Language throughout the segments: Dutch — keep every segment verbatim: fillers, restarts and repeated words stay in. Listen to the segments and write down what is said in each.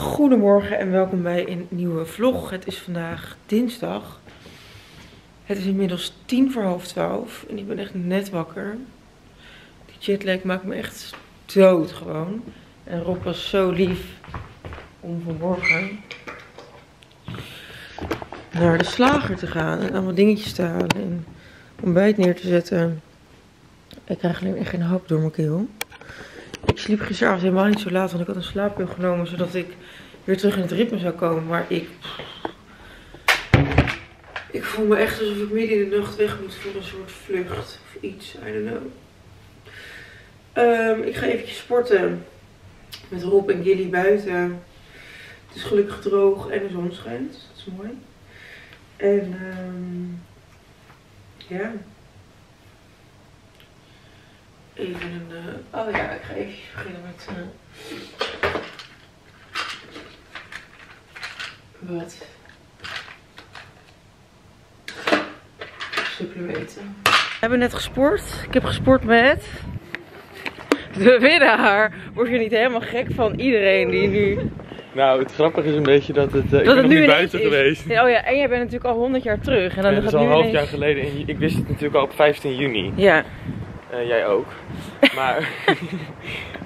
Goedemorgen en welkom bij een nieuwe vlog. Het is vandaag dinsdag. Het is inmiddels tien voor half twaalf en ik ben echt net wakker. Die jetlag maakt me echt dood gewoon. En Rob was zo lief om vanmorgen naar de slager te gaan en allemaal dingetjes te halen en ontbijt neer te zetten. Ik krijg alleen echt geen hap door mijn keel. Ik sliep gisteravond helemaal niet zo laat, want ik had een slaappil genomen, zodat ik weer terug in het ritme zou komen. Maar ik... Ik voel me echt alsof ik midden in de nacht weg moet voor een soort vlucht of iets. I don't know. Um, ik ga eventjes sporten met Rob en Gilly buiten. Het is gelukkig droog en de zon schijnt. Dat is mooi. En um, ja... Even een... Uh, oh ja, ik ga even beginnen met... Uh, wat? Supplementen. We hebben net gesport. Ik heb gesport met... de winnaar. Word je niet helemaal gek van iedereen die nu... Nou, het grappige is een beetje dat het... Uh, dat ik ben het nog nu niet buiten is. Geweest. Ja, oh ja, en jij bent natuurlijk al honderd jaar terug. En dan ja, dat is al een half jaar geleden. En ik wist het natuurlijk al op vijftien juni. Ja. Uh, jij ook. Maar.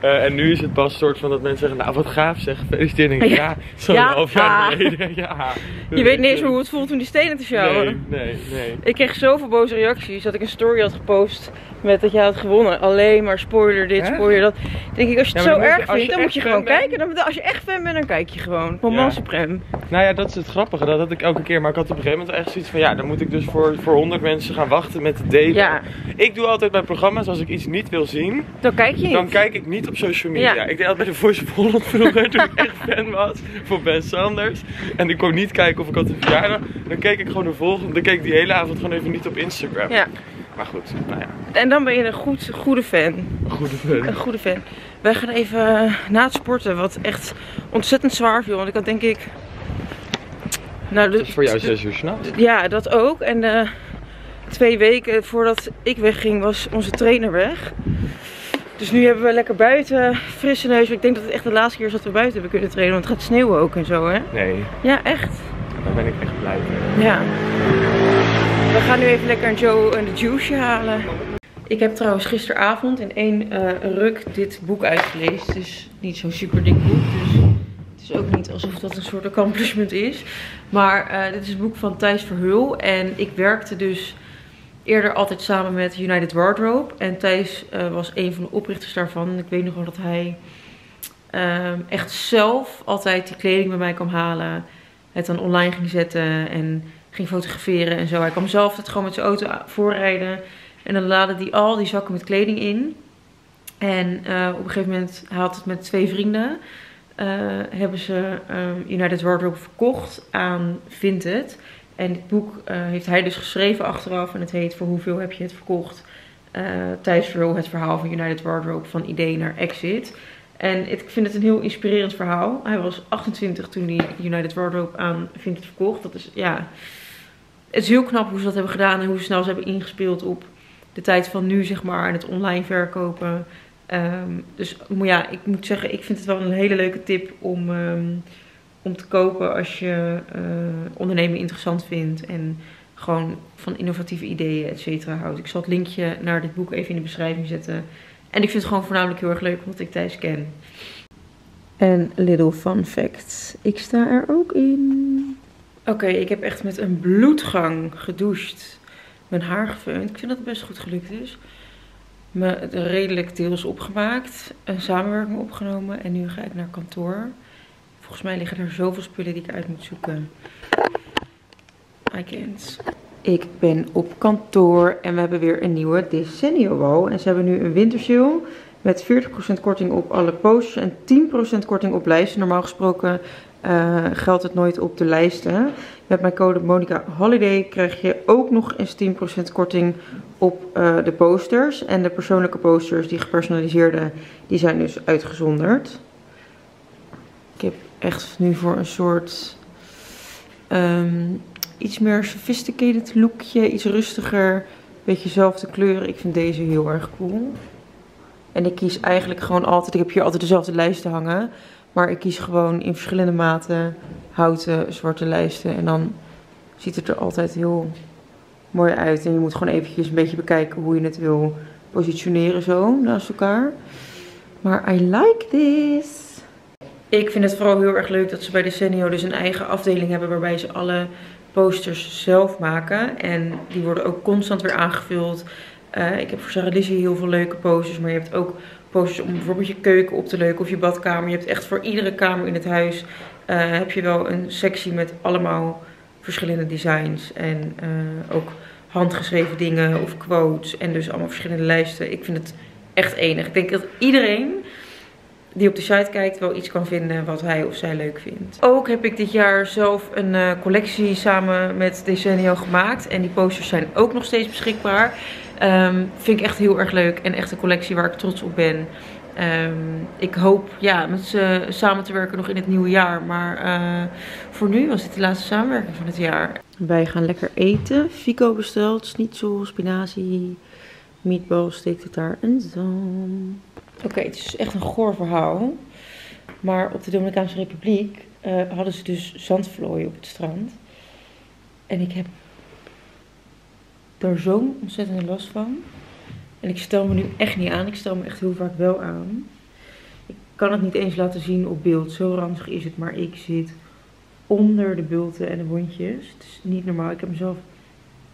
uh, en nu is het pas een soort van dat mensen zeggen: nou, wat gaaf zeg, gefeliciteerd. En ik denk: ja, zo'n ja, half jaar geleden. Ja, je weet niet eens hoe het voelt om die stenen te sjouwen. Nee, nee, nee. Ik kreeg zoveel boze reacties dat ik een story had gepost met dat jij had gewonnen. Alleen maar spoiler dit, hè? Spoiler dat. Denk ik, als je het ja, zo erg vindt, dan moet je gewoon ben... kijken. Dan, als je echt fan bent, dan kijk je gewoon. Moment ja. Supreme. Nou ja, dat is het grappige. Dat had ik elke keer. Maar ik had op een gegeven moment echt zoiets van: ja, dan moet ik dus voor, voor honderd mensen gaan wachten met het delen. Ja. Ik doe altijd bij programma's. Als ik iets niet wil zien, dan kijk, je dan kijk ik niet op social media. Ja. Ik deed altijd bij de Voice of Holland vroeger, toen ik echt fan was voor Ben Sanders. En ik kon niet kijken of ik had een verjaardag. Dan keek ik gewoon de volgende, dan keek ik die hele avond gewoon even niet op Instagram. Ja. Maar goed, nou ja. En dan ben je een goed, goede fan. Goede fan. Een goede fan. Wij gaan even na het sporten, wat echt ontzettend zwaar viel. Want ik had denk ik... Nou, de, dat is voor jou zes uur s'nachts. Ja, dat ook. En uh, twee weken voordat ik wegging was onze trainer weg. Dus nu hebben we lekker buiten, frisse neus. Ik denk dat het echt de laatste keer is dat we buiten hebben kunnen trainen. Want het gaat sneeuwen ook en zo, hè? Nee. Ja, echt. Daar ben ik echt blij mee. Ja. We gaan nu even lekker een Joe en de Juice halen. Ik heb trouwens gisteravond in één uh, ruk dit boek uitgelezen. Het is niet zo'n super dik boek. Dus het is ook niet alsof dat een soort accomplishment is. Maar uh, dit is het boek van Thijs Verheul. En ik werkte dus... eerder altijd samen met United Wardrobe. En Thijs uh, was een van de oprichters daarvan. Ik weet nog wel dat hij uh, echt zelf altijd die kleding bij mij kwam halen. Het dan online ging zetten en ging fotograferen en zo. Hij kwam zelf het gewoon met zijn auto voorrijden. En dan laadde hij al die zakken met kleding in. En uh, op een gegeven moment, hij had het met twee vrienden. Uh, hebben ze um, United Wardrobe verkocht aan Vinted. En dit boek uh, heeft hij dus geschreven achteraf en het heet Voor hoeveel heb je het verkocht? Uh, Thijs Verheul, het verhaal van United Wardrobe van idee naar exit. En het, ik vind het een heel inspirerend verhaal. Hij was achtentwintig toen hij United Wardrobe aan Vinted verkocht. Dat is, ja, het is heel knap hoe ze dat hebben gedaan en hoe snel ze hebben ingespeeld op de tijd van nu, zeg maar, en het online verkopen. Um, dus ja, ik moet zeggen, ik vind het wel een hele leuke tip om... Um, om te kopen als je uh, ondernemen interessant vindt en gewoon van innovatieve ideeën, et cetera, houdt. Ik zal het linkje naar dit boek even in de beschrijving zetten. En ik vind het gewoon voornamelijk heel erg leuk, omdat ik Thijs ken. En little fun fact, ik sta er ook in. Oké, okay, ik heb echt met een bloedgang gedoucht. Mijn haar gefeund. Ik vind dat het best goed gelukt is. Me redelijk deels opgemaakt. Een samenwerking opgenomen. En nu ga ik naar kantoor. Volgens mij liggen er zoveel spullen die ik uit moet zoeken. I can't. Ik ben op kantoor en we hebben weer een nieuwe Decennial Wall. En ze hebben nu een wintersale met veertig procent korting op alle posts en tien procent korting op lijsten. Normaal gesproken uh, geldt het nooit op de lijsten. Met mijn code Monica Holiday krijg je ook nog eens tien procent korting op uh, de posters. En de persoonlijke posters, die gepersonaliseerde, die zijn dus uitgezonderd. Ik heb echt nu voor een soort um, iets meer sophisticated lookje, iets rustiger, beetje zelfde kleuren. Ik vind deze heel erg cool. En ik kies eigenlijk gewoon altijd, ik heb hier altijd dezelfde lijsten hangen. Maar ik kies gewoon in verschillende maten houten, zwarte lijsten. En dan ziet het er altijd heel mooi uit. En je moet gewoon eventjes een beetje bekijken hoe je het wil positioneren zo naast elkaar. Maar I like this. Ik vind het vooral heel erg leuk dat ze bij Decenio dus een eigen afdeling hebben waarbij ze alle posters zelf maken. En die worden ook constant weer aangevuld. Uh, ik heb voor Sarah Lizzie heel veel leuke posters, maar je hebt ook posters om bijvoorbeeld je keuken op te leuken of je badkamer. Je hebt echt voor iedere kamer in het huis uh, heb je wel een sectie met allemaal verschillende designs. En uh, ook handgeschreven dingen of quotes en dus allemaal verschillende lijsten. Ik vind het echt enig. Ik denk dat iedereen die op de site kijkt wel iets kan vinden wat hij of zij leuk vindt. Ook heb ik dit jaar zelf een uh, collectie samen met Decenio gemaakt. En die posters zijn ook nog steeds beschikbaar. Um, vind ik echt heel erg leuk en echt een collectie waar ik trots op ben. Um, ik hoop ja, met ze samen te werken nog in het nieuwe jaar. Maar uh, voor nu was dit de laatste samenwerking van het jaar. Wij gaan lekker eten. Fico besteld, schnitzel, spinazie, meatball, steektartaar en zo. Oké, okay, het is echt een goor verhaal. Maar op de Dominicaanse Republiek uh, hadden ze dus zandvlooien op het strand. En ik heb daar zo'n ontzettende last van. En ik stel me nu echt niet aan. Ik stel me echt heel vaak wel aan. Ik kan het niet eens laten zien op beeld. Zo ranzig is het. Maar ik zit onder de bulten en de wondjes. Het is niet normaal. Ik heb mezelf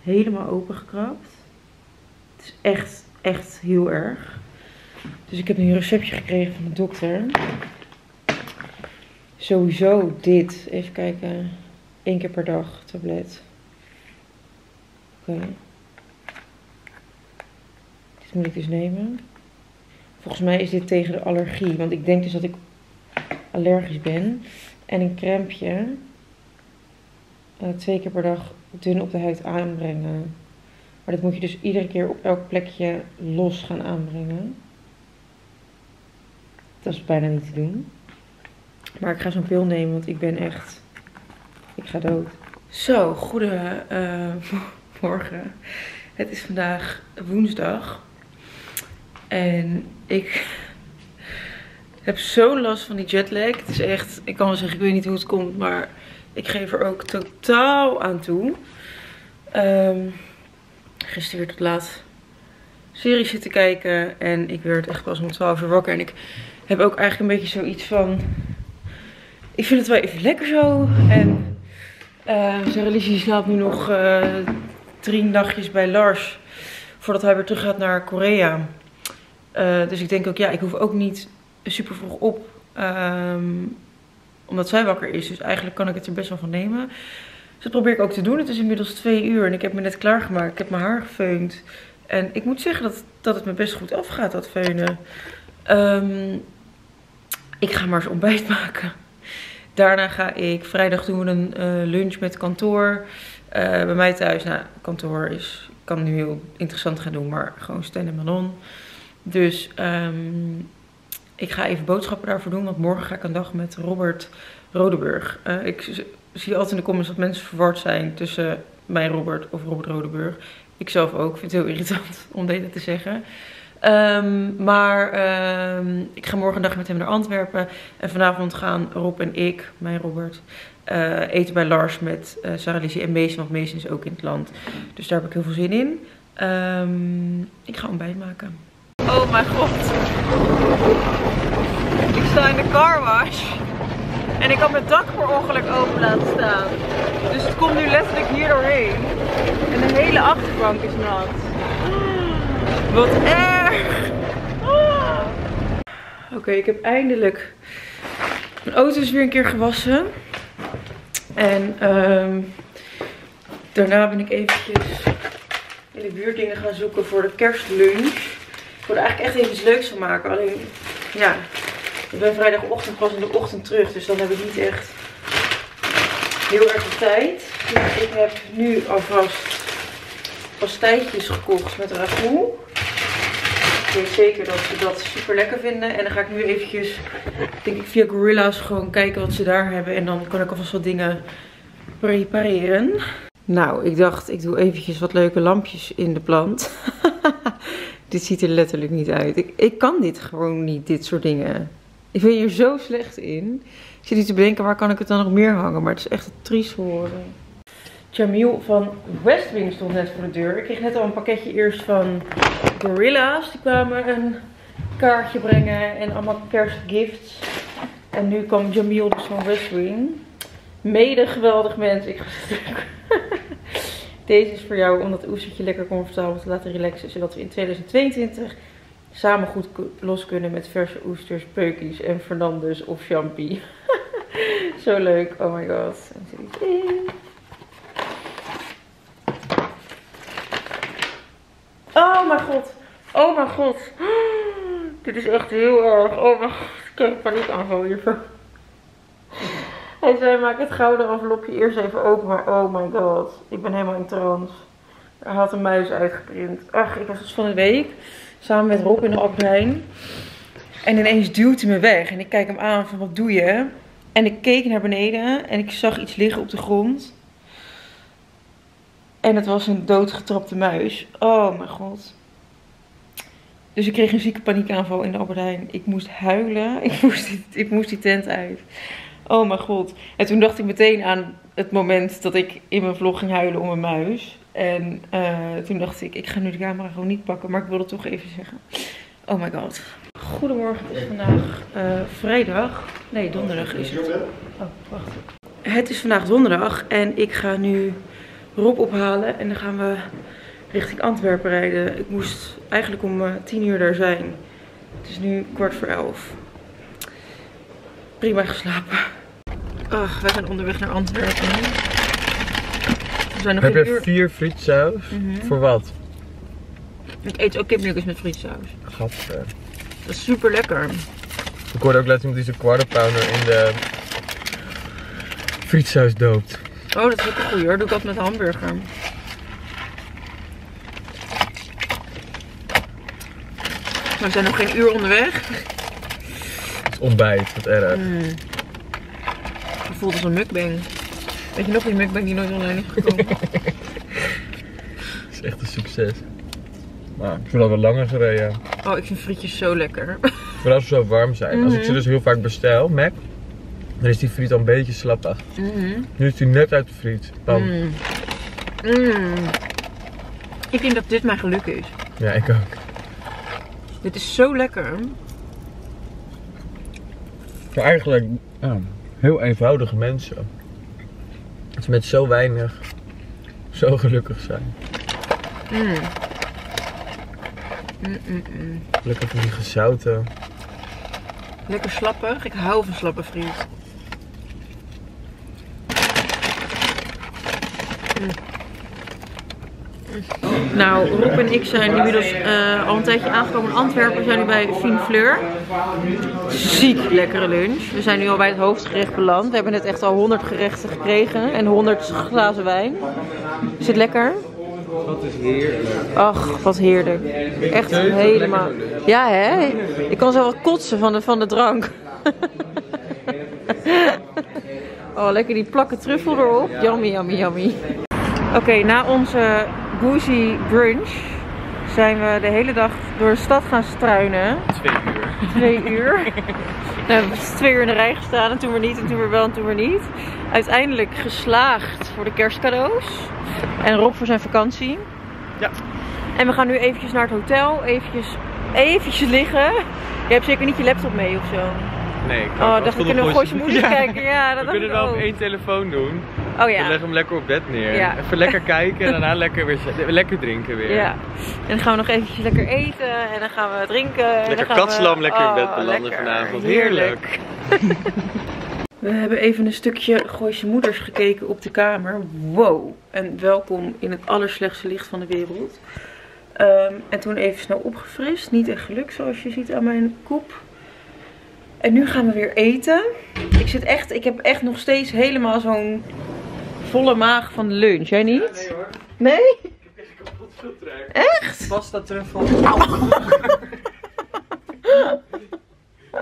helemaal opengekrapt. Het is echt, echt heel erg. Dus ik heb nu een receptje gekregen van de dokter. Sowieso dit. Even kijken. Eén keer per dag tablet. Oké. Okay. Dit moet ik dus nemen. Volgens mij is dit tegen de allergie. Want ik denk dus dat ik allergisch ben. En een crèmeje. Uh, twee keer per dag dun op de huid aanbrengen. Maar dat moet je dus iedere keer op elk plekje los gaan aanbrengen. Dat is bijna niet te doen. Maar ik ga zo'n pil nemen, want ik ben echt... Ik ga dood. Zo, goede uh, morgen. Het is vandaag woensdag. En ik heb zo'n last van die jetlag. Het is echt... Ik kan wel zeggen, ik weet niet hoe het komt, maar ik geef er ook totaal aan toe. Um, gisteren weer tot laat serie zitten kijken. En ik werd echt pas om twaalf uur wakker. En ik... Ik heb ook eigenlijk een beetje zoiets van, ik vind het wel even lekker zo. En uh, Sarah Lizzie slaapt nu nog uh, drie nachtjes bij Lars voordat hij weer terug gaat naar Korea. Uh, dus ik denk ook, ja, ik hoef ook niet super vroeg op, um, omdat zij wakker is. Dus eigenlijk kan ik het er best wel van nemen. Dus dat probeer ik ook te doen. Het is inmiddels twee uur en ik heb me net klaargemaakt. Ik heb mijn haar gefeund. En ik moet zeggen dat, dat het me best goed afgaat, dat feunen. Um, Ik ga maar eens ontbijt maken. Daarna ga ik... Vrijdag doen we een uh, lunch met kantoor. Uh, bij mij thuis. Nou, kantoor is... Ik kan nu heel interessant gaan doen. Maar gewoon Stan en Manon. Dus um, ik ga even boodschappen daarvoor doen. Want morgen ga ik een dag met Robert Rodenburg. Uh, ik zie altijd in de comments dat mensen verward zijn tussen mij Robert of Robert Rodenburg. Ikzelf ook. Ik vind het heel irritant om dit te zeggen. Um, maar um, ik ga morgen een dag met hem naar Antwerpen. En vanavond gaan Rob en ik, mijn Robert, uh, eten bij Lars met uh, Sarah Lizzie en Mason. Want Mason is ook in het land. Dus daar heb ik heel veel zin in. Um, ik ga ontbijt maken. Oh mijn god. Ik sta in de car wash. En ik had mijn dak voor ongeluk open laten staan. Dus het komt nu letterlijk hier doorheen. En de hele achterbank is nat. Wat erg! Oh. Oké, okay, ik heb eindelijk mijn auto's weer een keer gewassen. En um, daarna ben ik eventjes in de buurt dingen gaan zoeken voor de kerstlunch. Ik wil er eigenlijk echt even iets leuks van maken. Alleen, ja, ik ben vrijdagochtend pas in de ochtend terug. Dus dan heb ik niet echt heel erg veel tijd. Dus ik heb nu alvast pastijtjes gekocht met ragout. Ik weet zeker dat ze dat super lekker vinden. En dan ga ik nu eventjes, denk ik, via Gorilla's gewoon kijken wat ze daar hebben. En dan kan ik alvast wat dingen prepareren. Nou, ik dacht ik doe eventjes wat leuke lampjes in de plant. Dit ziet er letterlijk niet uit. Ik, ik kan dit gewoon niet, dit soort dingen. Ik ben hier zo slecht in. Ik zit hier te bedenken, waar kan ik het dan nog meer hangen? Maar het is echt een triest horen. Jamil van Westwing stond net voor de deur. Ik kreeg net al een pakketje eerst van Gorilla's. Die kwamen een kaartje brengen en allemaal kerstgifts. En nu kwam Jamil dus van Westwing. Mede geweldig mens. Ik ga stuk. Deze is voor jou om dat oestertje lekker comfortabel te laten relaxen. Zodat we in twintig tweeëntwintig samen goed los kunnen met verse oesters, peukies en Fernandes of champi. Zo leuk. Oh my god. En zit iets in. Oh mijn god. Oh mijn god. Dit is echt heel erg. Oh mijn god. Ik krijg een paniekaanval hiervoor. Hij zei, maak het gouden envelopje eerst even open, maar oh my god, ik ben helemaal in trance. Hij had een muis uitgeprint. Ach, ik was dus van de week samen met Rob in de Albert Heijn. En ineens duwt hij me weg en ik kijk hem aan van, wat doe je? En ik keek naar beneden en ik zag iets liggen op de grond. En het was een doodgetrapte muis. Oh mijn god. Dus ik kreeg een zieke paniekaanval in de Albert Heijn. Ik moest huilen, ik moest die, ik moest die tent uit. Oh mijn god. En toen dacht ik meteen aan het moment dat ik in mijn vlog ging huilen om een muis. En uh, toen dacht ik, ik ga nu de camera gewoon niet pakken, maar ik wil het toch even zeggen. Oh my god. Goedemorgen, het is vandaag uh, vrijdag. Nee, donderdag is het. Oh, wacht. Het is vandaag donderdag en ik ga nu Rob ophalen en dan gaan we richting Antwerpen rijden. Ik moest eigenlijk om uh, tien uur daar zijn. Het is nu kwart voor elf. Prima geslapen. Ach, wij zijn onderweg naar Antwerpen. We zijn nog Heb je uur... vier frietsaus? Mm-hmm. Voor wat? Ik eet ook kipnuggets met frietsaus. Gadver. Dat is super lekker. Ik hoorde ook laatst iemand die zijn quarter pounder in de frietsaus doopt. Oh, dat is ook een goeie hoor. Doe ik dat met hamburger. Maar we zijn nog geen uur onderweg. Ontbijt, wat erg. Mm. Dat voelt als een mukbang. Weet je nog die mukbang die nooit online is gekomen? Dat is echt een succes. Maar ik vind dat wel langer gereden. Oh, ik vind frietjes zo lekker. Vooral ze zo warm zijn. Mm-hmm. Als ik ze dus heel vaak bestel, Mac, dan is die friet al een beetje slappig. Mm-hmm. Nu is die net uit de friet. Bam. Mm. Mm. Ik denk dat dit mijn geluk is. Ja, ik ook. Dit is zo lekker. Maar eigenlijk ja, heel eenvoudige mensen. Dat ze met zo weinig zo gelukkig zijn. Mm. Mm -mm -mm. Lekker van die gezouten. Lekker slappig. Ik hou van slappe friet. Mm. Nou, Rob en ik zijn inmiddels uh, al een tijdje aangekomen in Antwerpen. We zijn nu bij Fine Fleur. Ziek lekkere lunch. We zijn nu al bij het hoofdgerecht beland. We hebben net echt al honderd gerechten gekregen en honderd glazen wijn. Is het lekker? Dat is heerlijk. Ach, wat heerlijk. Echt helemaal. Ja, hè? Ik kan zo wat kotsen van de, van de drank. Oh, lekker die plakken truffel erop. Yummy, yummy, yummy. Oké, okay, na onze Boozy brunch zijn we de hele dag door de stad gaan struinen. Twee uur. Twee uur. We hebben twee uur in de rij gestaan en toen weer niet en toen weer wel en toen weer niet. Uiteindelijk geslaagd voor de kerstcadeaus en Rob voor zijn vakantie. Ja. En we gaan nu eventjes naar het hotel, eventjes, eventjes liggen. Je hebt zeker niet je laptop mee of zo? Nee, ik oh, dacht ik kunnen we Gooise Moeders kijken. Ja, dat we kunnen het wel op één telefoon doen. Oh ja. We leggen hem lekker op bed neer. Ja. Even lekker kijken en daarna lekker, weer, lekker drinken weer. Ja. En dan gaan we nog eventjes lekker eten en dan gaan we drinken. En lekker dan gaan katslam we... lekker oh, in bed belanden lekker. Vanavond. Heerlijk. We hebben even een stukje Gooise Moeders gekeken op de kamer. Wow. En welkom in het allerslechtste licht van de wereld. Um, en toen even snel opgefrist. Niet echt geluk zoals je ziet aan mijn kop. En nu gaan we weer eten. Ik zit echt, ik heb echt nog steeds helemaal zo'n volle maag van de lunch. Jij niet? Ja, nee hoor. Nee? Ik heb echt kapot veel trek. Echt? Pasta truffel.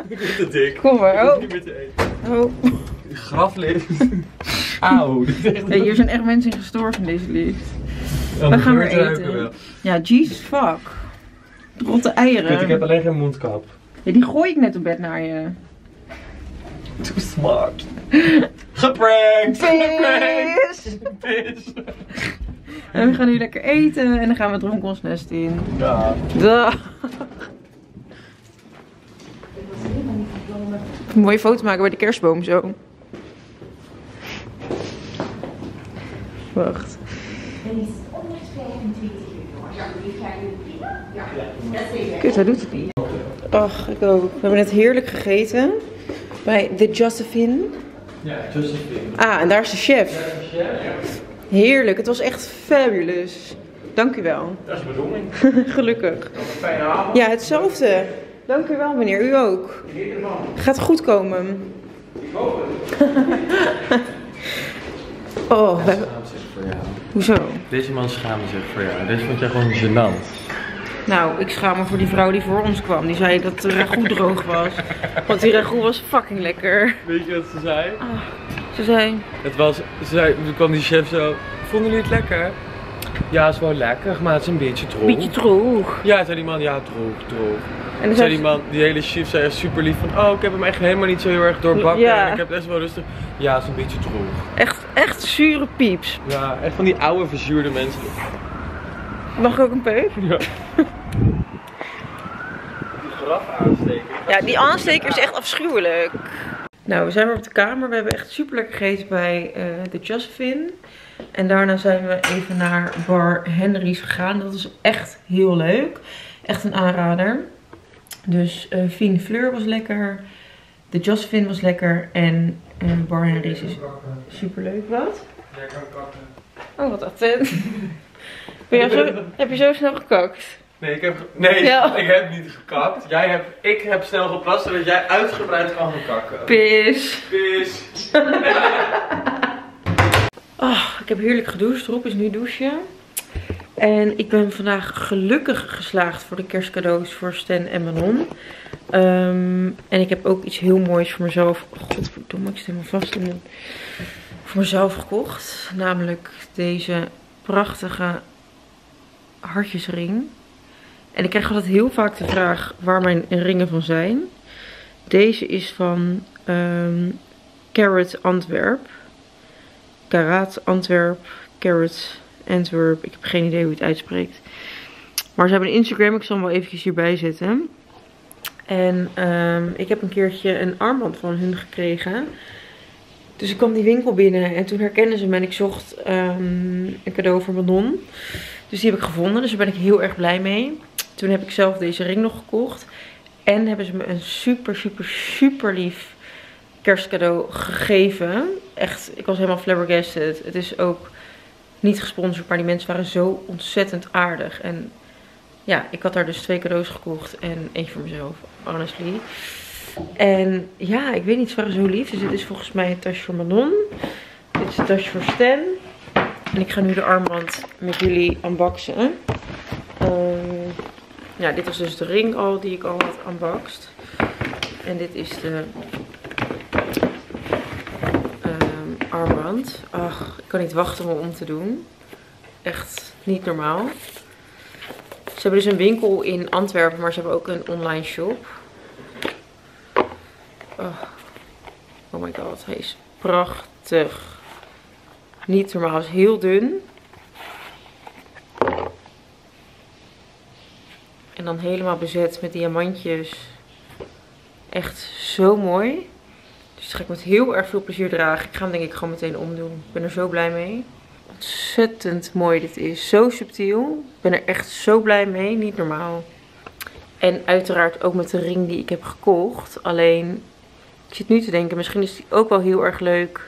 Ik ben te dik. Kom maar. Ik oh. Niet meer te eten. Oh. Graflift. Auw. Nee, hier zijn echt mensen in gestorven in deze lift. Ja, we gaan weer eten. Wel. Ja, Jesus fuck. Rotte eieren. Ik, weet, ik heb alleen geen mondkap. Ja, die gooi ik net op bed naar je. Gesmaakt. Geprankt. Geprankt. En we gaan nu lekker eten en dan gaan we het ronkelsnest in. Ja. Dag. Een mooie foto maken bij de kerstboom zo. Wacht. Kut, hij doet het niet. Ach, ik ook. We hebben net heerlijk gegeten. Bij de Josephine. Ja, Josephine. Ah, en daar is de chef. Heerlijk, het was echt fabulous. Dank u wel. Dat is bedoeling. Gelukkig. Fijne avond. Ja, hetzelfde. Dank u wel meneer, u ook. Helemaal. Gaat goed komen. Ik hoop het. Oh, we hebben... Hoezo? Deze man schaamt zich voor jou. Deze vond jij gewoon gênant. Nou, ik schaam me voor die vrouw die voor ons kwam. Die zei dat de ragout droog was. Want die ragout was fucking lekker. Weet je wat ze zei? Ah, ze zei... Het was... Ze zei... Toen kwam die chef zo... Vonden jullie het lekker? Ja, het is wel lekker, maar het is een beetje droog. Beetje droog. Ja, zei die man. Ja, droog, droog. En dan zei die man, die hele chef zei super lief van, oh, ik heb hem echt helemaal niet zo heel erg doorbakken. Ja. En ik heb het echt wel rustig. Ja, het is een beetje droog. Echt, echt zure pieps. Ja, echt van die oude verzuurde mensen. Mag ik ook een peuk? Ja. Die graf aansteken. Ja, die aansteker is echt afschuwelijk. Nou, we zijn weer op de kamer. We hebben echt super lekker gegeten bij uh, de Josephine. En daarna zijn we even naar Bar Henry's gegaan. Dat is echt heel leuk. Echt een aanrader. Dus uh, Fine Fleur was lekker, de Josephine was lekker en uh, Bar Henry's is superleuk. Wat? Jij kan kakken. Oh, wat attent. Ben jij zo, heb je zo snel gekakt? Nee, ik heb, nee ja. ik heb niet gekakt. Jij hebt, ik heb snel geplast zodat jij uitgebreid kan kakken. Pis. Pis. Oh, ik heb heerlijk gedoucht. Rob is nu douchen. En ik ben vandaag gelukkig geslaagd voor de kerstcadeaus voor Stan en Manon. Um, en ik heb ook iets heel moois voor mezelf. Godverdomme, ik zit helemaal vast in mijn... Voor mezelf gekocht. Namelijk deze prachtige hartjesring. En ik krijg altijd heel vaak de vraag waar mijn ringen van zijn. Deze is van um, Carat Antwerp. Carat Antwerp. Carat Antwerp. Ik heb geen idee hoe je het uitspreekt. Maar ze hebben een Instagram. Ik zal hem wel eventjes hierbij zetten. En um, ik heb een keertje een armband van hun gekregen. Dus ik kwam die winkel binnen. En toen herkenden ze me. En ik zocht um, een cadeau voor Manon. Dus die heb ik gevonden. Dus daar ben ik heel erg blij mee. Toen heb ik zelf deze ring nog gekocht. En hebben ze me een super, super, super lief kerstcadeau gegeven. Echt, ik was helemaal flabbergasted. Het is ook... Niet gesponsord, maar die mensen waren zo ontzettend aardig. En ja, ik had daar dus twee cadeaus gekocht. En eentje voor mezelf, honestly. En ja, ik weet niet, ze waren zo lief. Dus dit is volgens mij een tasje voor Manon. Dit is een tasje voor Stan. En ik ga nu de armband met jullie unboxen. Uh, ja, dit was dus de ring al die ik al had unboxed. En dit is de... armband. Ach, ik kan niet wachten om om te doen. Echt niet normaal. Ze hebben dus een winkel in Antwerpen, maar ze hebben ook een online shop. Oh, oh my god, hij is prachtig. Niet normaal, hij is heel dun. En dan helemaal bezet met diamantjes. Echt zo mooi. Dus dat ga ik met heel erg veel plezier dragen. Ik ga hem denk ik gewoon meteen omdoen. Ik ben er zo blij mee. Ontzettend mooi dit is. Zo subtiel. Ik ben er echt zo blij mee. Niet normaal. En uiteraard ook met de ring die ik heb gekocht. Alleen, ik zit nu te denken, misschien is die ook wel heel erg leuk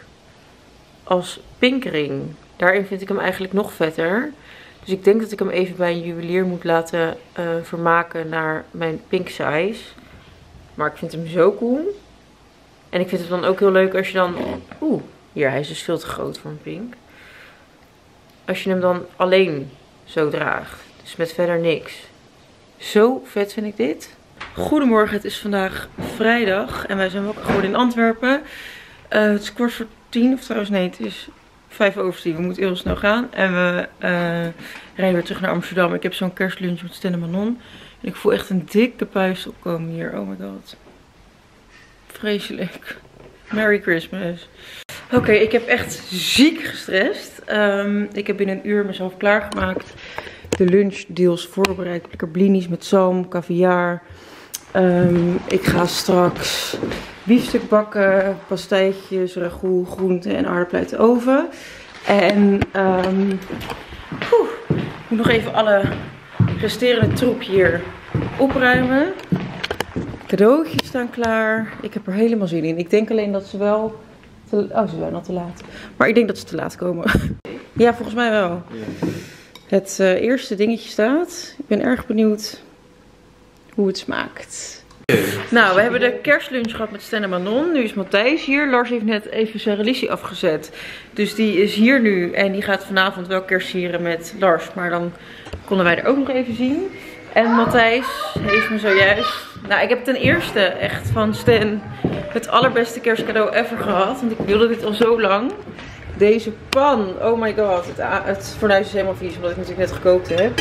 als pinkring. Daarin vind ik hem eigenlijk nog vetter. Dus ik denk dat ik hem even bij een juwelier moet laten uh, vermaken naar mijn pink size. Maar ik vind hem zo cool. En ik vind het dan ook heel leuk als je dan... Oeh, hier, hij is dus veel te groot voor een pink. Als je hem dan alleen zo draagt. Dus met verder niks. Zo vet vind ik dit. Goedemorgen, het is vandaag vrijdag. En wij zijn ook gewoon in Antwerpen. Uh, het is kwart voor tien, of trouwens nee, het is vijf over tien. We moeten heel snel gaan. En we uh, rijden weer terug naar Amsterdam. Ik heb zo'n kerstlunch met Stan en Manon. En ik voel echt een dikke puist opkomen hier. Oh my god. Vreselijk. Merry Christmas. Oké, okay, ik heb echt ziek gestrest. Um, ik heb binnen een uur mezelf klaargemaakt. De lunchdeals voorbereid. Blinis met zalm, caviar. Um, ik ga straks biefstuk bakken, pastijtjes, ragout, groenten en aardappelen uit de oven. En um, oeh, ik moet nog even alle resterende troep hier opruimen. Cadeautjes staan klaar. Ik heb er helemaal zin in. Ik denk alleen dat ze wel... Te, oh, ze zijn al te laat. Maar ik denk dat ze te laat komen. Ja, volgens mij wel. Ja. Het uh, eerste dingetje staat. Ik ben erg benieuwd hoe het smaakt. Okay. Nou, we hebben de kerstlunch gehad met Stan en Manon. Nu is Matthijs hier. Lars heeft net even zijn religie afgezet. Dus die is hier nu. En die gaat vanavond wel kerstieren met Lars. Maar dan konden wij er ook nog even zien. En Matthijs heeft me zojuist... Nou, ik heb ten eerste echt van Stan het allerbeste kerstcadeau ever gehad. Want ik wilde dit al zo lang. Deze pan. Oh my god. Het, het fornuis is helemaal vies, omdat ik natuurlijk net gekookt heb.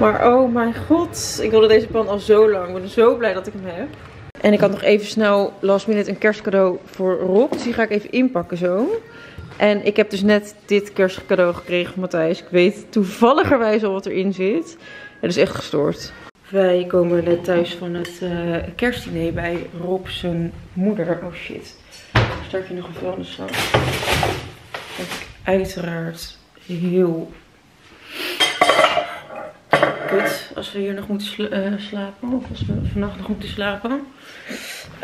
Maar oh mijn god. Ik wilde deze pan al zo lang. Ik ben zo blij dat ik hem heb. En ik had nog even snel last minute een kerstcadeau voor Rob. Dus die ga ik even inpakken zo. En ik heb dus net dit kerstcadeau gekregen van Matthijs. Ik weet toevalligerwijs al wat erin zit. Het is echt gestoord. Wij komen net thuis van het uh, kerstdiner bij Rob zijn moeder. Oh shit. Start je nog een vuilniszak. Wat ik uiteraard heel kut als we hier nog moeten sla uh, slapen. Of als we vannacht nog moeten slapen.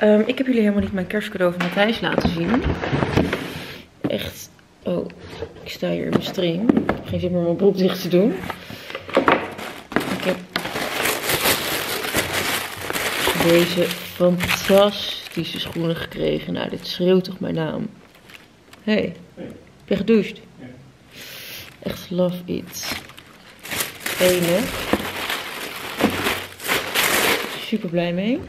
Um, ik heb jullie helemaal niet mijn kerstcadeau van Matthijs laten zien. Echt. Oh, ik sta hier in mijn stream. Ik heb geen zin meer om mijn broek dicht te doen. Ik heb deze fantastische schoenen gekregen. Nou, dit schreeuwt toch mijn naam. Hé, hey, heb je gedoucht? Echt love it. Ene. Super blij mee.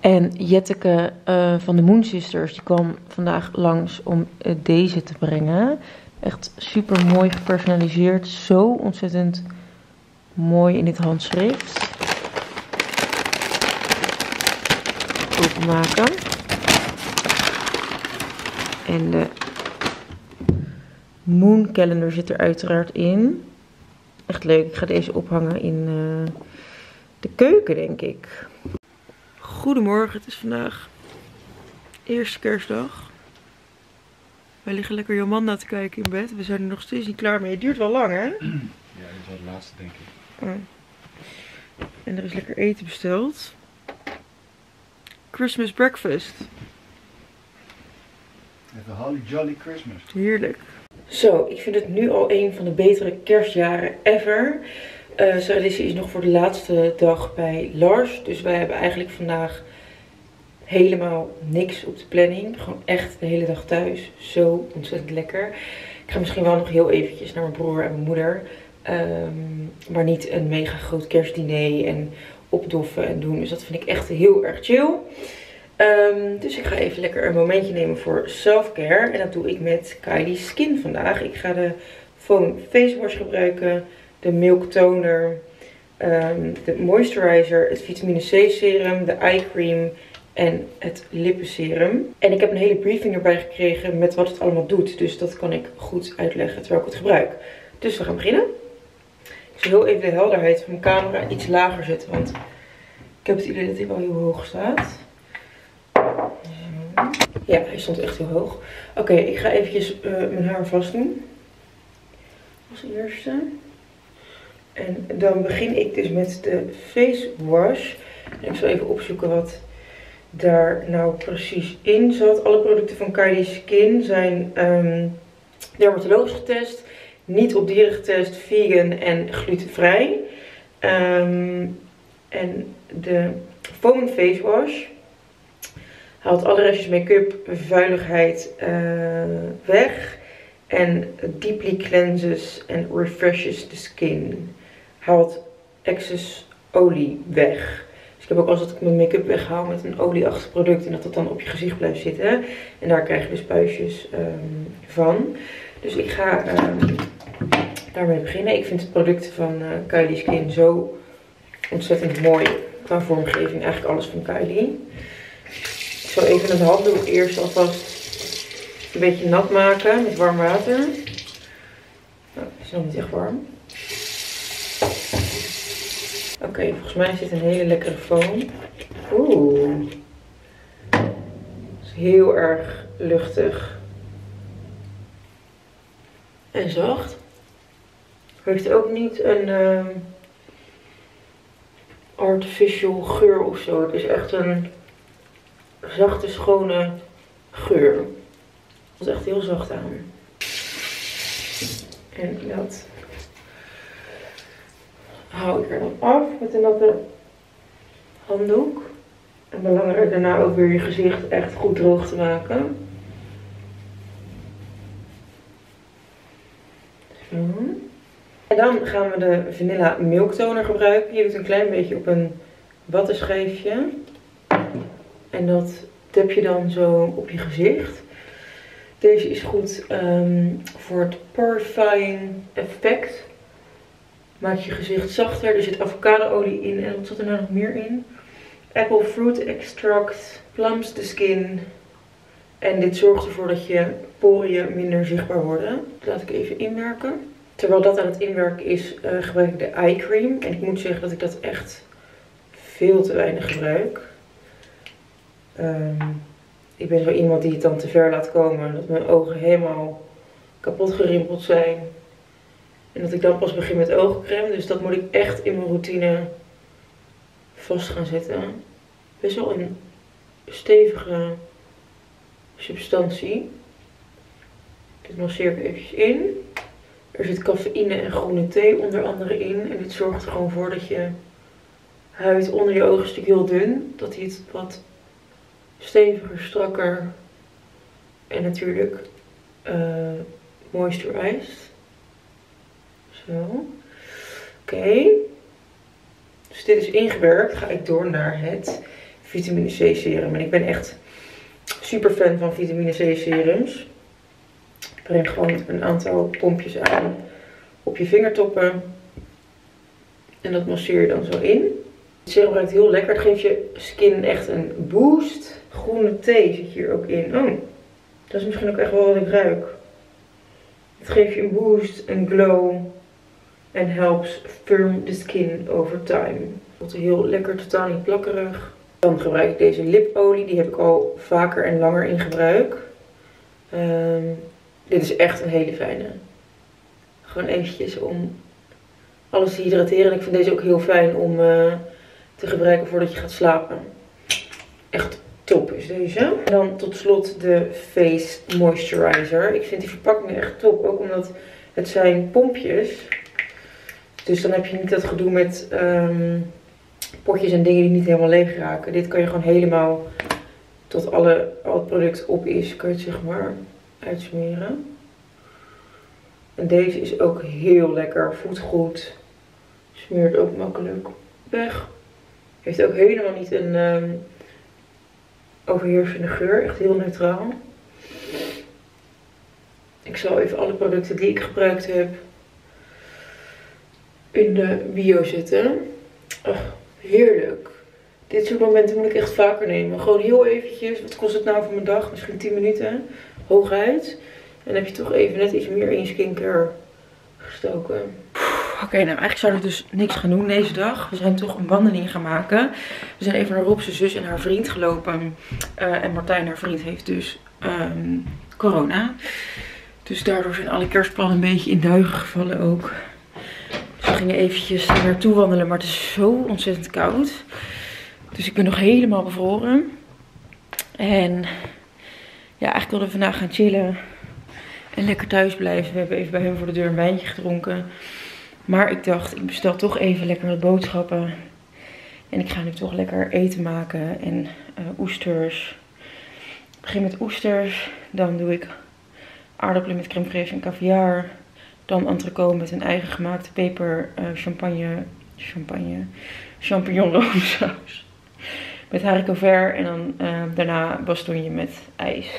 En Jetteke uh, van de Moon Sisters, die kwam vandaag langs om uh, deze te brengen. Echt super mooi gepersonaliseerd. Zo ontzettend mooi in dit handschrift. Openmaken. En de Moon Calendar zit er uiteraard in. Echt leuk. Ik ga deze ophangen in uh, de keuken, denk ik. Goedemorgen, het is vandaag eerste kerstdag. Wij liggen lekker Jomanda te kijken in bed. We zijn er nog steeds niet klaar mee. Het duurt wel lang, hè? Ja, dit is wel de laatste, denk ik. Oh. En er is lekker eten besteld. Christmas breakfast. Even holly jolly Christmas. Heerlijk. Zo, ik vind het nu al een van de betere kerstjaren ever. Uh, Sarah-Lisse is nog voor de laatste dag bij Lars. Dus wij hebben eigenlijk vandaag helemaal niks op de planning. Gewoon echt de hele dag thuis. Zo ontzettend lekker. Ik ga misschien wel nog heel eventjes naar mijn broer en mijn moeder. Um, maar niet een mega groot kerstdiner en opdoffen en doen. Dus dat vind ik echt heel erg chill. Um, dus ik ga even lekker een momentje nemen voor selfcare. En dat doe ik met Kylie's Skin vandaag. Ik ga de Foam Face Wash gebruiken. De Milk Toner, um, de Moisturizer, het vitamine C serum, de Eye Cream en het lippenserum. En ik heb een hele briefing erbij gekregen met wat het allemaal doet. Dus dat kan ik goed uitleggen terwijl ik het gebruik. Dus we gaan beginnen. Ik zal heel even de helderheid van mijn camera iets lager zetten. Want ik heb het idee dat hij wel heel hoog staat. Ja, hij stond echt heel hoog. Oké, okay, ik ga eventjes uh, mijn haar vast doen. Als eerste. En dan begin ik dus met de face wash. En ik zal even opzoeken wat daar nou precies in zat. Alle producten van Kylie's Skin zijn um, dermatologisch getest, niet op dieren getest, vegan en glutenvrij. Um, en de foam face wash haalt alle restjes make-up, vuiligheid uh, weg. En deeply cleanses en refreshes the skin. Haalt excess olie weg. Dus ik heb ook als dat ik mijn make-up weghaal met een olieachtig product. En dat dat dan op je gezicht blijft zitten. En daar krijg je dus puistjes um, van. Dus ik ga um, daarmee beginnen. Ik vind de producten van uh, Kylie's Skin zo ontzettend mooi. Qua vormgeving, eigenlijk alles van Kylie. Ik zal even een handdoek eerst alvast een beetje nat maken met warm water. Nou, het is nog niet echt warm. Oké, okay, volgens mij zit een hele lekkere foam. Oeh. Het is heel erg luchtig. En zacht. Heeft ook niet een uh, artificial geur of zo. Het is echt een zachte, schone geur. Het komt echt heel zacht aan. En dat hou ik er dan af met een natte handdoek. En belangrijk daarna ook weer je gezicht echt goed droog te maken. Zo. En dan gaan we de Vanilla Milk Toner gebruiken. Je doet een klein beetje op een wattenscheefje. En dat tap je dan zo op je gezicht. Deze is goed um, voor het purifying effect. Maakt je gezicht zachter. Er zit avocadoolie in. En wat zat er nou nog meer in? Apple fruit extract. Plumps the skin. En dit zorgt ervoor dat je poriën minder zichtbaar worden. Dat laat ik even inwerken. Terwijl dat aan het inwerken is, uh, gebruik ik de eye cream. En ik moet zeggen dat ik dat echt veel te weinig gebruik. Um, ik ben zo iemand die het dan te ver laat komen. Dat mijn ogen helemaal kapot gerimpeld zijn. En dat ik dan pas begin met oogcreme. Dus dat moet ik echt in mijn routine vast gaan zetten. Best wel een stevige substantie. Dit masseer ik eventjes in. Er zit cafeïne en groene thee onder andere in. En dit zorgt er gewoon voor dat je huid onder je ogen is natuurlijk heel dun. Dat hij het wat steviger, strakker en natuurlijk uh, moisturized. Zo. Oké. Okay. Dus dit is ingewerkt. Ga ik door naar het vitamine C serum. En ik ben echt super fan van vitamine C serums. Ik breng gewoon een aantal pompjes aan op je vingertoppen. En dat masseer je dan zo in. Het serum ruikt heel lekker. Het geeft je skin echt een boost. Groene thee zit hier ook in. Oh, dat is misschien ook echt wel wat ik ruik. Het geeft je een boost, een glow. En helps firm the skin over time. Het voelt heel lekker, totaal niet plakkerig. Dan gebruik ik deze lipolie. Die heb ik al vaker en langer in gebruik. Ehm... Um, Dit is echt een hele fijne. Gewoon eventjes om alles te hydrateren. En ik vind deze ook heel fijn om uh, te gebruiken voordat je gaat slapen. Echt top is deze. En dan tot slot de Face Moisturizer. Ik vind die verpakking echt top. Ook omdat het zijn pompjes. Dus dan heb je niet dat gedoe met um, potjes en dingen die niet helemaal leeg raken. Dit kan je gewoon helemaal tot alle, al het product op is. Kan je het zeg maar uitsmeren. En deze is ook heel lekker. Voelt goed. Smeert ook makkelijk weg. Heeft ook helemaal niet een um, overheersende geur. Echt heel neutraal. Ik zal even alle producten die ik gebruikt heb in de bio zetten. Ach, heerlijk. Dit soort momenten moet ik echt vaker nemen. Gewoon heel eventjes. Wat kost het nou voor mijn dag? Misschien tien minuten. Hooguit. En heb je toch even net iets meer in je skincare gestoken. Oké, okay, nou eigenlijk zouden we dus niks gaan doen deze dag. We zijn toch een wandeling gaan maken. We zijn even naar Rob, zijn zus en haar vriend gelopen. Uh, en Martijn, haar vriend, heeft dus um, corona. Dus daardoor zijn alle kerstplannen een beetje in duigen gevallen ook. Dus we gingen eventjes naartoe wandelen, maar het is zo ontzettend koud. Dus ik ben nog helemaal bevroren. En ja, eigenlijk wilden we vandaag gaan chillen en lekker thuis blijven. We hebben even bij hem voor de deur een wijntje gedronken. Maar ik dacht, ik bestel toch even lekker wat boodschappen. En ik ga nu toch lekker eten maken en uh, oesters. Ik begin met oesters. Dan doe ik aardappelen met crème fraîche en caviar. Dan entrecôte met een eigen gemaakte peper, uh, champagne, champagne, champignon-roomsaus. Met haricot vert en dan uh, daarna bastonje met ijs.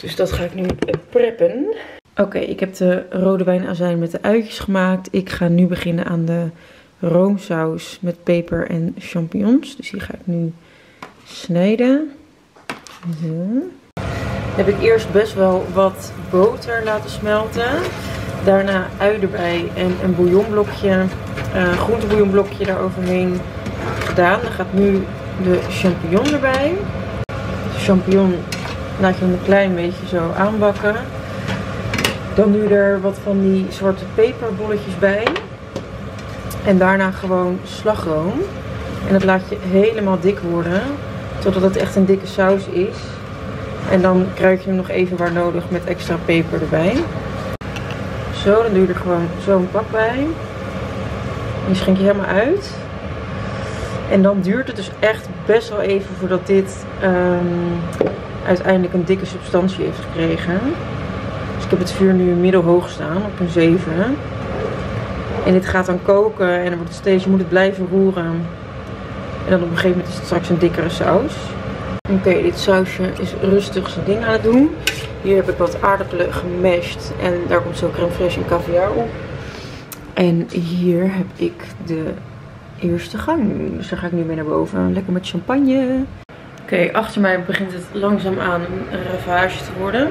Dus dat ga ik nu preppen. Oké, okay, ik heb de rode wijnazijn met de uitjes gemaakt. Ik ga nu beginnen aan de roomsaus met peper en champignons. Dus die ga ik nu snijden. Zo. heb ik eerst best wel wat boter laten smelten. Daarna ui erbij en een bouillonblokje, uh, groentebouillonblokje daaroverheen gedaan. Dan gaat nu de champignon erbij. De champignon laat je hem een klein beetje zo aanbakken. Dan nu er wat van die zwarte peperbolletjes bij. En daarna gewoon slagroom. En dat laat je helemaal dik worden. Totdat het echt een dikke saus is. En dan kruid je hem nog even waar nodig met extra peper erbij. Zo, dan doe je er gewoon zo'n pak bij. Die schenk je helemaal uit. En dan duurt het dus echt best wel even voordat dit um, uiteindelijk een dikke substantie heeft gekregen. Dus ik heb het vuur nu middelhoog staan op een zeven. En dit gaat dan koken en dan wordt het steeds, je moet het blijven roeren. En dan op een gegeven moment is het straks een dikkere saus. Oké, okay, dit sausje is rustig zijn ding aan het doen. Hier heb ik wat aardappelen gemeshed en daar komt zo crème fraîche en caviar op. En hier heb ik de eerste gang. Dus daar ga ik nu mee naar boven. Lekker met champagne. Oké, okay, achter mij begint het langzaamaan een ravage te worden.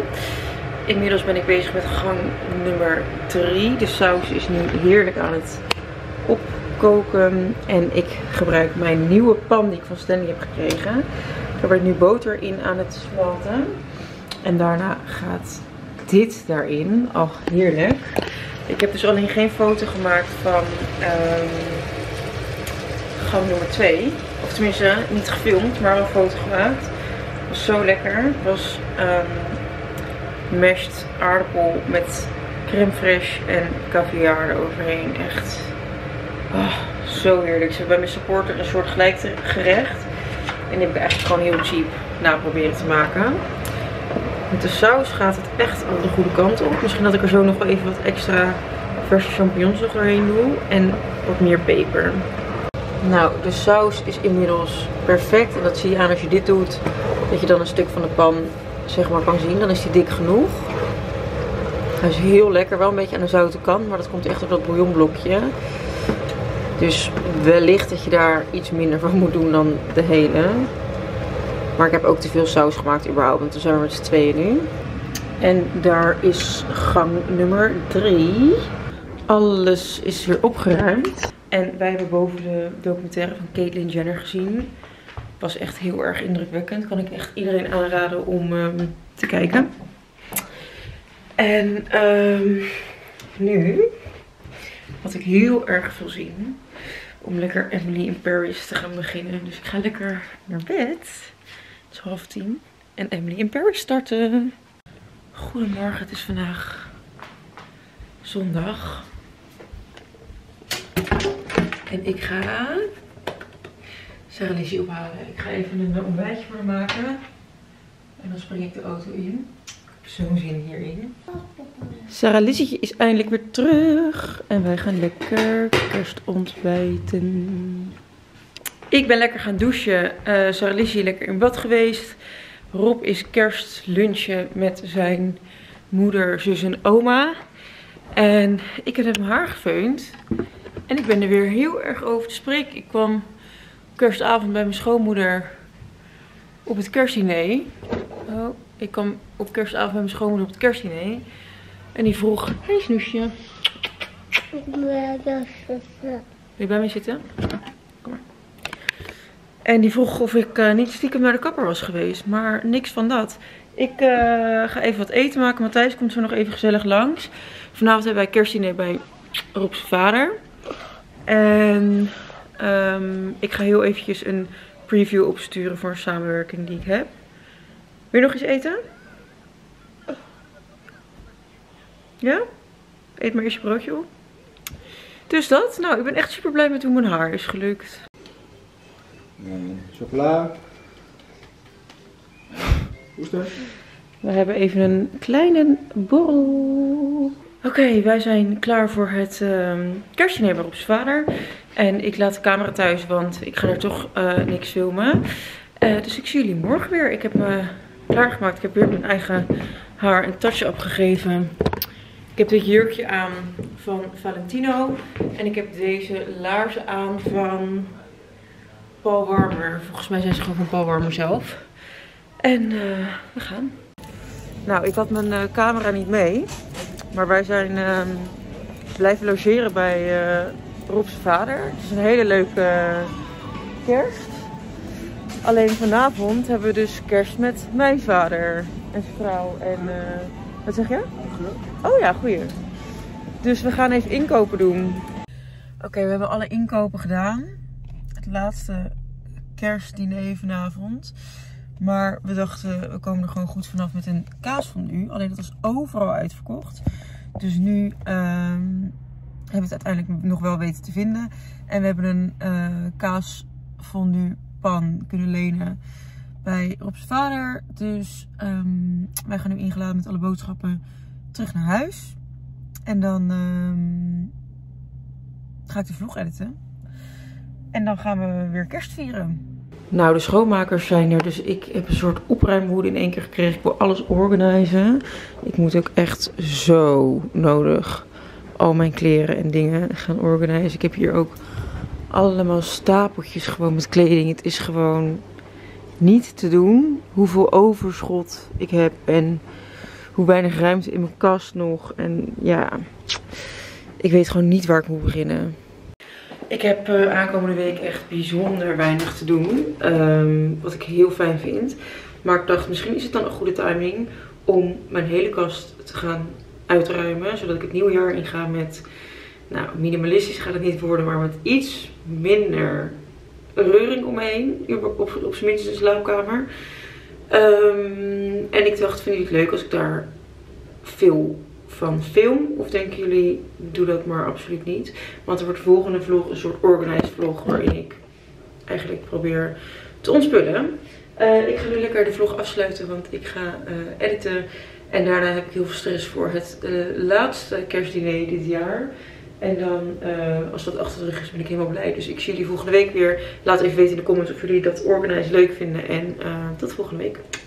Inmiddels ben ik bezig met gang nummer drie. De saus is nu heerlijk aan het opkoken. En ik gebruik mijn nieuwe pan die ik van Stanley heb gekregen. Daar wordt nu boter in aan het smelten. En daarna gaat dit daarin. Ach, heerlijk. Ik heb dus alleen geen foto gemaakt van um, gang nummer twee. Of tenminste, niet gefilmd, maar een foto gemaakt. Het was zo lekker. Het was um, mashed aardappel met crème fraîche en caviar eroverheen. Echt oh, zo heerlijk. Ze hebben bij mijn supporter een soort gelijk gerecht. En die heb ik eigenlijk gewoon heel cheap na proberen te maken. Met de saus gaat het echt al de goede kant op. Misschien dat ik er zo nog wel even wat extra verse champignons nog doorheen doe. En wat meer peper. Nou, de saus is inmiddels perfect. En dat zie je aan als je dit doet. Dat je dan een stuk van de pan zeg maar kan zien. Dan is die dik genoeg. Hij is heel lekker. Wel een beetje aan de zoute kant. Maar dat komt echt op dat bouillonblokje. Dus wellicht dat je daar iets minder van moet doen dan de hele. Maar ik heb ook te veel saus gemaakt überhaupt, want we zijn met z'n tweeën nu. En daar is gang nummer drie. Alles is weer opgeruimd. En wij hebben boven de documentaire van Caitlyn Jenner gezien. Was echt heel erg indrukwekkend. Kan ik echt iedereen aanraden om um, te kijken. En um, nu had ik heel erg veel zin om lekker Emily in Paris te gaan beginnen. Dus ik ga lekker naar bed. Het is half tien en Emily in Paris starten. Goedemorgen, het is vandaag zondag. En ik ga Sarah Lizzie ophalen. Ik ga even een ontbijtje voor haar maken. En dan spring ik de auto in. Ik heb zo'n zin hierin. Sarah Lizzie is eindelijk weer terug. En wij gaan lekker kerstontbijten. Ik ben lekker gaan douchen, uh, Sarah Lizzie lekker in bad geweest. Rob is kerstlunchen met zijn moeder, zus en oma. En ik heb hem haar gefeund. En ik ben er weer heel erg over te spreken. Ik kwam kerstavond bij mijn schoonmoeder op het kerstdiner. Oh, ik kwam op kerstavond bij mijn schoonmoeder op het kerstdiner. En die vroeg, hey snoesje. Ik wil bij jou zitten. Wil je bij mij zitten? En die vroeg of ik uh, niet stiekem naar de kapper was geweest. Maar niks van dat. Ik uh, ga even wat eten maken. Matthijs komt zo nog even gezellig langs. Vanavond hebben wij kerstdiner bij Rob's vader. En um, ik ga heel eventjes een preview opsturen voor een samenwerking die ik heb. Wil je nog iets eten? Ja? Eet maar eerst je broodje op. Dus dat. Nou, ik ben echt super blij met hoe mijn haar is gelukt. Chocola. Oester. We hebben even een kleine borrel. Oké, okay, wij zijn klaar voor het um, kerstdiner bij Rob's vader. En ik laat de camera thuis, want ik ga er toch uh, niks filmen. Uh, dus ik zie jullie morgen weer. Ik heb me klaargemaakt. Ik heb weer mijn eigen haar een touch-up gegeven. Ik heb dit jurkje aan van Valentino. En ik heb deze laarzen aan van Paul Warmer. Volgens mij zijn ze gewoon van Paul Warmer zelf. En uh, we gaan. Nou, ik had mijn uh, camera niet mee. Maar wij zijn uh, blijven logeren bij uh, Rob's vader. Het is een hele leuke uh, kerst. Alleen vanavond hebben we dus kerst met mijn vader en zijn vrouw. En uh, wat zeg je? Oh ja, goeie. Dus we gaan even inkopen doen. Oké, okay, we hebben alle inkopen gedaan. Het laatste kerstdiner vanavond. Maar we dachten, we komen er gewoon goed vanaf met een kaasfondue. Alleen dat was overal uitverkocht. Dus nu um, hebben we het uiteindelijk nog wel weten te vinden. En we hebben een uh, kaasfondue pan kunnen lenen bij Rob's vader. Dus um, wij gaan nu ingeladen met alle boodschappen terug naar huis. En dan um, ga ik de vlog editen. En dan gaan we weer kerst vieren. Nou, de schoonmakers zijn er, dus ik heb een soort opruimwoede in één keer gekregen. Ik wil alles organiseren. Ik moet ook echt zo nodig al mijn kleren en dingen gaan organiseren. Ik heb hier ook allemaal stapeltjes gewoon met kleding. Het is gewoon niet te doen hoeveel overschot ik heb en hoe weinig ruimte in mijn kast nog. En ja, ik weet gewoon niet waar ik moet beginnen. Ik heb uh, aankomende week echt bijzonder weinig te doen, um, wat ik heel fijn vind. Maar ik dacht, misschien is het dan een goede timing om mijn hele kast te gaan uitruimen. Zodat ik het nieuwe jaar inga met, nou, minimalistisch gaat het niet worden, maar met iets minder reuring omheen. Op, op, op zijn minst in de slaapkamer. Um, en ik dacht, vinden jullie het leuk als ik daar veel van film? Of denken jullie, doe dat maar absoluut niet. Want er wordt de volgende vlog een soort organized vlog waarin ik eigenlijk probeer te ontspullen. Uh, ik ga nu lekker de vlog afsluiten, want ik ga uh, editen. En daarna heb ik heel veel stress voor het uh, laatste kerstdiner dit jaar. En dan, uh, als dat achter de rug is, ben ik helemaal blij. Dus ik zie jullie volgende week weer. Laat even weten in de comments of jullie dat organized leuk vinden. En uh, tot volgende week.